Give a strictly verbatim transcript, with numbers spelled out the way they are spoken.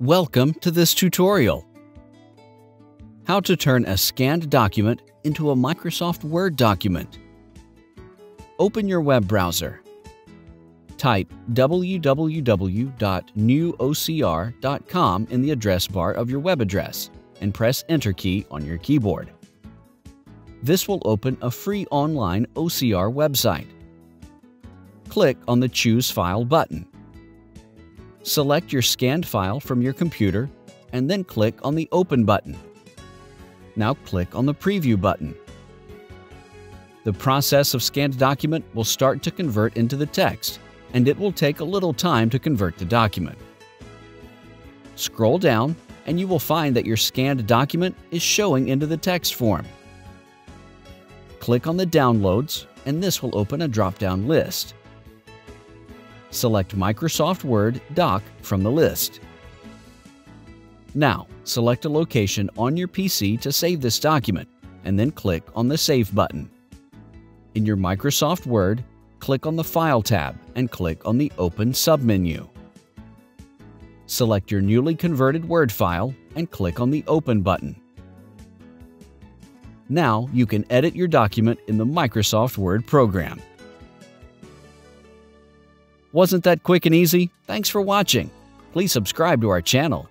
Welcome to this tutorial. How to turn a scanned document into a Microsoft Word document. Open your web browser. Type w w w dot new o c r dot com in the address bar of your web address and press Enter key on your keyboard. This will open a free online O C R website. Click on the Choose File button. Select your scanned file from your computer and then click on the Open button. Now click on the Preview button. The process of scanned document will start to convert into the text, and it will take a little time to convert the document. Scroll down and you will find that your scanned document is showing into the text form. Click on the Downloads and this will open a drop-down list. Select Microsoft Word Doc from the list. Now, select a location on your P C to save this document, and then click on the Save button. In your Microsoft Word, click on the File tab and click on the Open submenu. Select your newly converted Word file and click on the Open button. Now, you can edit your document in the Microsoft Word program. Wasn't that quick and easy? Thanks for watching. Please subscribe to our channel.